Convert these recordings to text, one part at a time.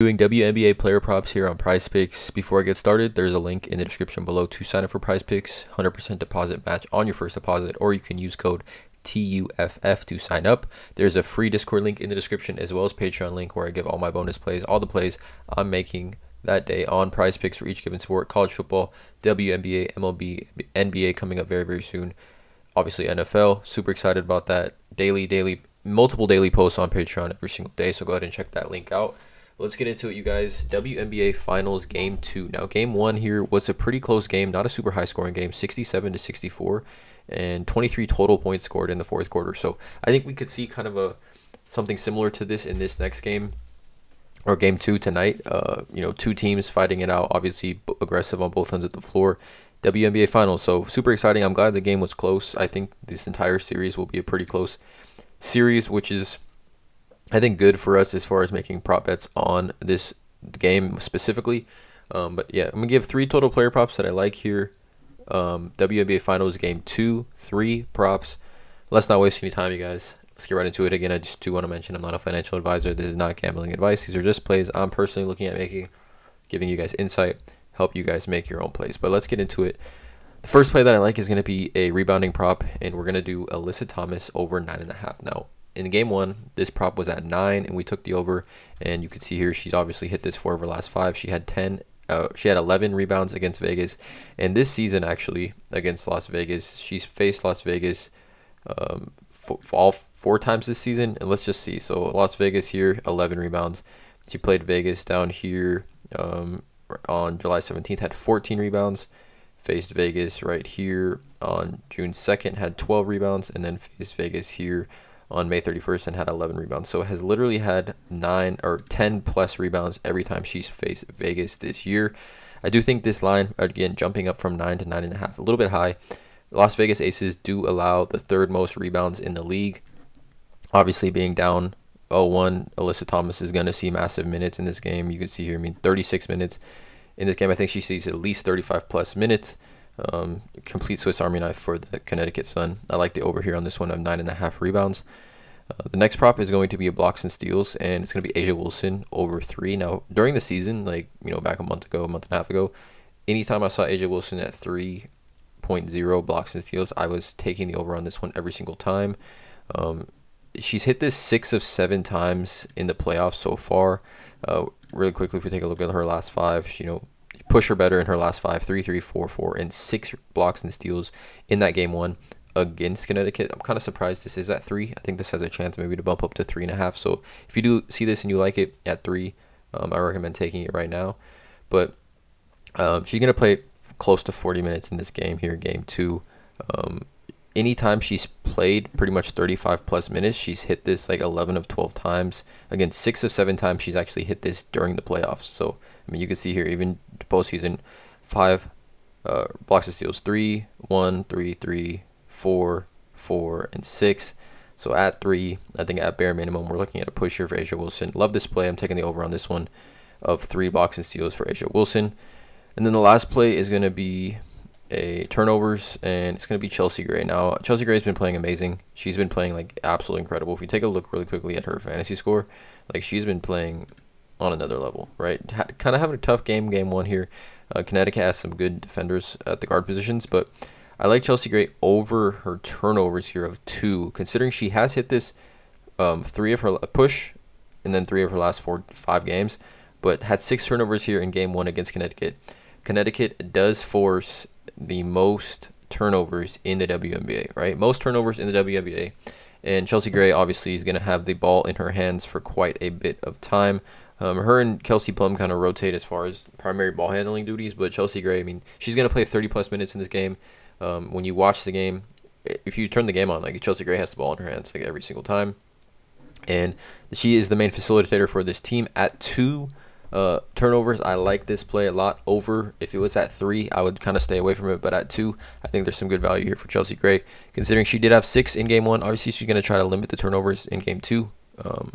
Doing WNBA player props here on Prize Picks. Before I get started, there's a link in the description below to sign up for Prize Picks. 100% deposit match on your first deposit, or you can use code TUFF to sign up. There's a free Discord link in the description, as well as Patreon link, where I give all my bonus plays, all the plays I'm making that day on Prize Picks for each given sport: college football, WNBA, MLB, NBA coming up very soon. Obviously NFL, super excited about that. Multiple daily posts on Patreon every single day, so go ahead and check that link out. Let's get into it, you guys. WNBA Finals Game 2. Now, Game 1 here was a pretty close game, not a super high-scoring game, 67-64, and 23 total points scored in the fourth quarter. So I think we could see kind of something similar to this in this next game, or Game 2 tonight. You know, two teams fighting it out, obviously aggressive on both ends of the floor. WNBA Finals, so super exciting. I'm glad the game was close. I think this entire series will be a pretty close series, which is, I think, good for us as far as making prop bets on this game specifically. But yeah, I'm going to give three total player props that I like here. WNBA Finals Game 2, three props. Let's not waste any time, you guys. Let's get right into it. Again, I just do want to mention I'm not a financial advisor. This is not gambling advice. These are just plays I'm personally looking at making, giving you guys insight, help you guys make your own plays. But let's get into it. The first play that I like is going to be a rebounding prop, and we're going to do Alyssa Thomas over 9.5. Now, in game one, this prop was at 9, and we took the over. And you can see here, she's obviously hit this 4 of her last 5. She had 11 rebounds against Vegas, and this season actually against Las Vegas, she's faced Las Vegas all four times this season. And let's just see. So Las Vegas here, 11 rebounds. She played Vegas down here on July 17th, had 14 rebounds. Faced Vegas right here on June 2nd, had 12 rebounds, and then faced Vegas here on May 31st and had 11 rebounds. So has literally had 9 or 10 plus rebounds every time she's faced Vegas this year. I do think this line, again, jumping up from 9 to 9.5, a little bit high. Las Vegas Aces do allow the third most rebounds in the league. Obviously, being down 0-1, Alyssa Thomas is going to see massive minutes in this game. You can see here, I mean, 36 minutes in this game. I think she sees at least 35 plus minutes. Complete Swiss Army knife for the Connecticut Sun. I like the over here on this one of 9.5 rebounds. The next prop is going to be a blocks and steals, and it's going to be A'ja Wilson over 3. Now, during the season, like, you know, back a month and a half ago, anytime I saw A'ja Wilson at 3.0 blocks and steals, I was taking the over on this one every single time. She's hit this 6 of 7 times in the playoffs so far. Really quickly, if we take a look at her last 5, she, you know, push her better in her last 5, 3, 3, 4, 4, and 6 blocks and steals in that game one against Connecticut. I'm kind of surprised this is at 3. I think this has a chance maybe to bump up to 3.5. So if you do see this and you like it at 3, I recommend taking it right now. But she's going to play close to 40 minutes in this game here, game 2. Anytime she's played pretty much 35 plus minutes, she's hit this like 11 of 12 times. Again, 6 of 7 times she's actually hit this during the playoffs. So, I mean, you can see here, even postseason, 5 blocks of steals, 3, 1, 3, 3, 4, 4, and 6. So at 3, I think at bare minimum, we're looking at a push here for A'ja Wilson. Love this play. I'm taking the over on this one of 3 blocks and steals for A'ja Wilson. And then the last play is going to be a turnovers, and it's going to be Chelsea Gray. Now, Chelsea Gray has been playing amazing. She's been playing like absolutely incredible. If you take a look really quickly at her fantasy score, like, she's been playing on another level, right? Kind of having a tough game, game one here. Connecticut has some good defenders at the guard positions, but I like Chelsea Gray over her turnovers here of 2, considering she has hit this 3 of her push, and then 3 of her last 5 games, but had 6 turnovers here in game 1 against Connecticut. Connecticut does force the most turnovers in the WNBA, right? Most turnovers in the WNBA. And Chelsea Gray obviously is going to have the ball in her hands for quite a bit of time. Her and Kelsey Plum kind of rotate as far as primary ball handling duties, but Chelsea Gray, I mean, she's going to play 30 plus minutes in this game. When you watch the game, if you turn the game on, like, Chelsea Gray has the ball in her hands like every single time. And she is the main facilitator for this team at 2. Turnovers, I like this play a lot over. If it was at 3, I would kind of stay away from it, but at 2, I think there's some good value here for Chelsea Gray, considering she did have 6 in game 1. Obviously, she's going to try to limit the turnovers in game 2.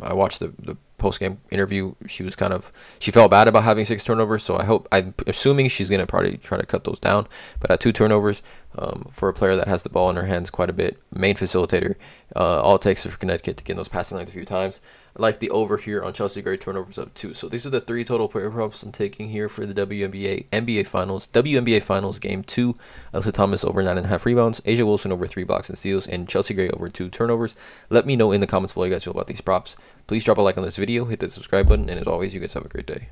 I watched the post-game interview, she was kind of, she felt bad about having 6 turnovers. So I'm assuming she's going to probably try to cut those down. But at 2 turnovers, for a player that has the ball in her hands quite a bit, main facilitator, all it takes is for Connecticut to get in those passing lanes a few times. I like the over here on Chelsea Gray turnovers up 2. So these are the 3 total player props I'm taking here for the WNBA Finals. WNBA Finals Game 2, Alyssa Thomas over 9.5 rebounds, A'ja Wilson over 3 blocks and steals, and Chelsea Gray over 2 turnovers. Let me know in the comments below how you guys feel about these props. Please drop a like on this video, hit that subscribe button, and as always, you guys have a great day.